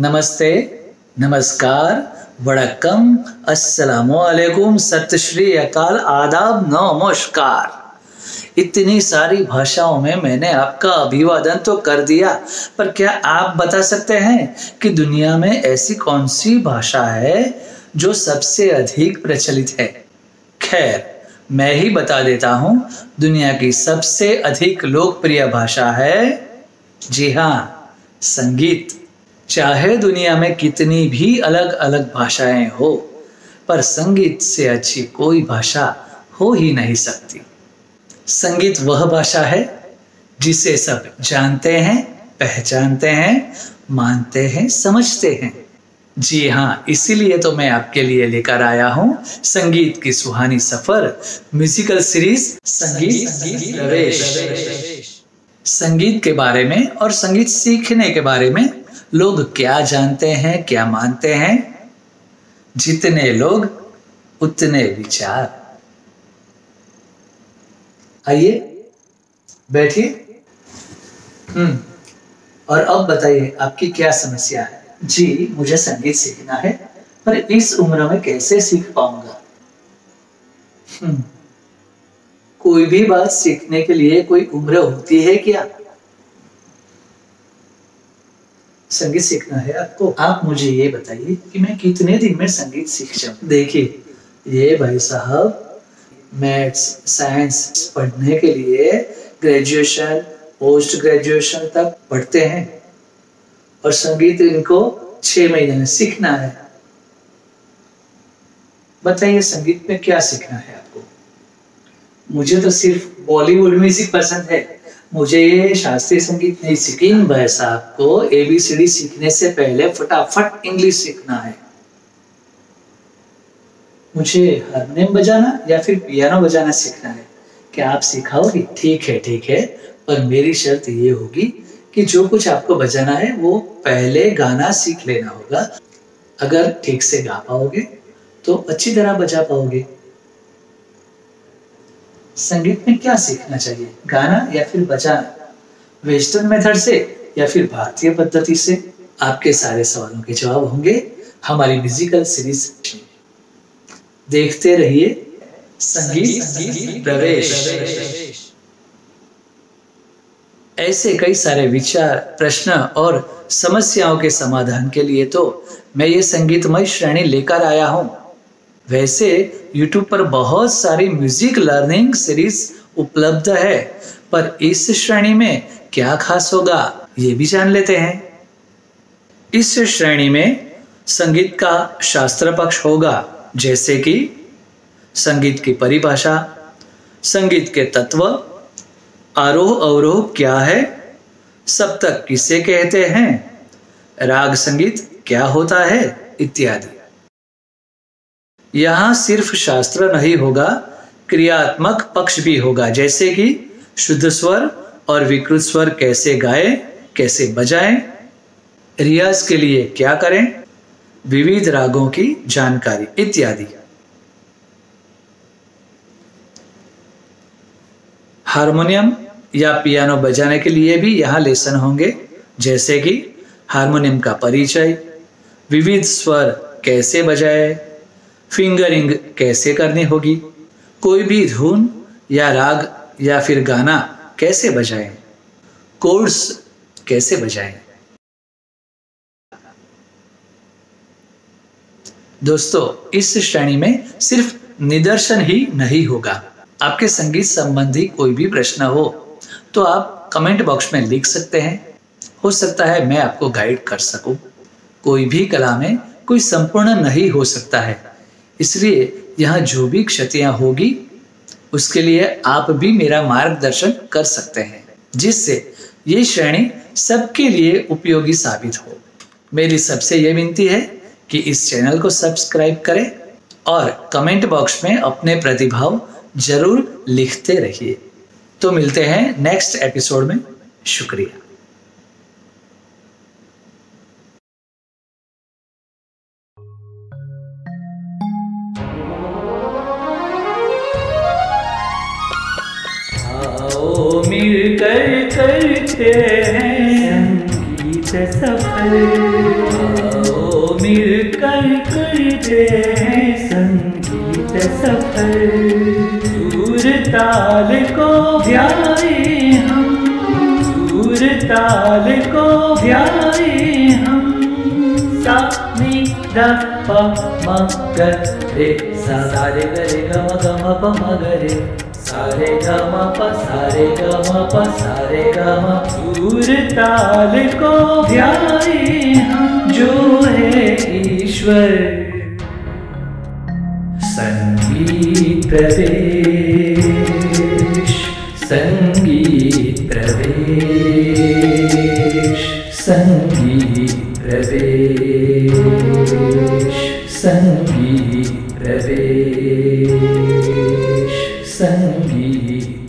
नमस्ते, नमस्कार, वड़क्कम, अस्सलामु अलैकुम, सत श्री अकाल, आदाब, नमस्कार। इतनी सारी भाषाओं में मैंने आपका अभिवादन तो कर दिया, पर क्या आप बता सकते हैं कि दुनिया में ऐसी कौन सी भाषा है जो सबसे अधिक प्रचलित है? खैर, मैं ही बता देता हूँ, दुनिया की सबसे अधिक लोकप्रिय भाषा है, जी हाँ, संगीत। चाहे दुनिया में कितनी भी अलग अलग भाषाएं हो, पर संगीत से अच्छी कोई भाषा हो ही नहीं सकती। संगीत वह भाषा है जिसे सब जानते हैं, पहचानते हैं, मानते हैं, समझते हैं। जी हाँ, इसीलिए तो मैं आपके लिए लेकर आया हूँ संगीत की सुहानी सफर म्यूजिकल सीरीज संगीत प्रवेश। संगीत के बारे में और संगीत सीखने के बारे में लोग क्या जानते हैं, क्या मानते हैं? जितने लोग उतने विचार। आइए बैठिए। और अब बताइए आपकी क्या समस्या है? जी, मुझे संगीत सीखना है, पर इस उम्र में कैसे सीख पाऊंगा? कोई भी बात सीखने के लिए कोई उम्र होती है क्या? संगीत सीखना है आपको। आप मुझे ये बताइए कि मैं कितने दिन में संगीत सीख जाऊं? देखिए ये भाई साहब, मैथ्स साइंस पढ़ने के लिए ग्रेजुएशन, पोस्ट ग्रेजुएशन तक पढ़ते हैं, और संगीत इनको 6 महीने में सीखना है। बताइए संगीत में क्या सीखना है आपको? मुझे तो सिर्फ बॉलीवुड म्यूजिक पसंद है, मुझे ये शास्त्रीय संगीत नहीं सीखना। भाई साहब को ABCD सीखने से पहले फटाफट इंग्लिश सीखना है। मुझे हारमोनियम बजाना या फिर पियानो बजाना सीखना है, क्या आप सिखाओगी? ठीक है, पर मेरी शर्त ये होगी कि जो कुछ आपको बजाना है वो पहले गाना सीख लेना होगा। अगर ठीक से गा पाओगे तो अच्छी तरह बजा पाओगे। संगीत में क्या सीखना चाहिए, गाना या फिर बजाना? वेस्टर्न मेथड से या फिर भारतीय पद्धति से? आपके सारे सवालों के जवाब होंगे हमारी म्यूजिकल सीरीज। देखते रहिए संगीत प्रवेश। ऐसे कई सारे विचार, प्रश्न और समस्याओं के समाधान के लिए तो मैं ये संगीतमय श्रेणी लेकर आया हूँ। वैसे YouTube पर बहुत सारी म्यूजिक लर्निंग सीरीज उपलब्ध है, पर इस श्रेणी में क्या खास होगा ये भी जान लेते हैं। इस श्रेणी में संगीत का शास्त्र पक्ष होगा, जैसे कि संगीत की परिभाषा, संगीत के तत्व, आरोह अवरोह क्या है, सप्तक किसे कहते हैं, राग संगीत क्या होता है, इत्यादि। यहाँ सिर्फ शास्त्र नहीं होगा, क्रियात्मक पक्ष भी होगा, जैसे कि शुद्ध स्वर और विकृत स्वर कैसे गाएं, कैसे बजाएं, रियाज के लिए क्या करें, विविध रागों की जानकारी इत्यादि। हारमोनियम या पियानो बजाने के लिए भी यहाँ लेसन होंगे, जैसे कि हारमोनियम का परिचय, विविध स्वर कैसे बजाएं, फिंगरिंग कैसे करनी होगी, कोई भी धुन या राग या फिर गाना कैसे बजाएं, कॉर्ड्स कैसे बजाएं। दोस्तों, इस श्रेणी में सिर्फ निदर्शन ही नहीं होगा। आपके संगीत संबंधी कोई भी प्रश्न हो तो आप कमेंट बॉक्स में लिख सकते हैं, हो सकता है मैं आपको गाइड कर सकूं। कोई भी कला में कोई संपूर्ण नहीं हो सकता है, इसलिए यहाँ जो भी क्षतियाँ होगी उसके लिए आप भी मेरा मार्गदर्शन कर सकते हैं, जिससे ये श्रेणी सबके लिए उपयोगी साबित हो। मेरी सबसे ये विनती है कि इस चैनल को सब्सक्राइब करें और कमेंट बॉक्स में अपने प्रतिभाव जरूर लिखते रहिए। तो मिलते हैं नेक्स्ट एपिसोड में। शुक्रिया। मिलकर करते हैं संगीत से सफर ओ मिलकर कर दे संगीत सफर, सुर ताल को प्यारे हम, सुर ताल को प्यारे हम, सा नि ध प म ग रे सा धा रे ग रे ग म ग म प म ग रे सारे गमा पा सारे गमा पा सारे गमा, सुर ताल को प्यारे हम जो है ईश्वर। संगीत प्रवेश, संगीत प्रवेश, संगीत प्रवेश, संगीत प्रवेश, संगीत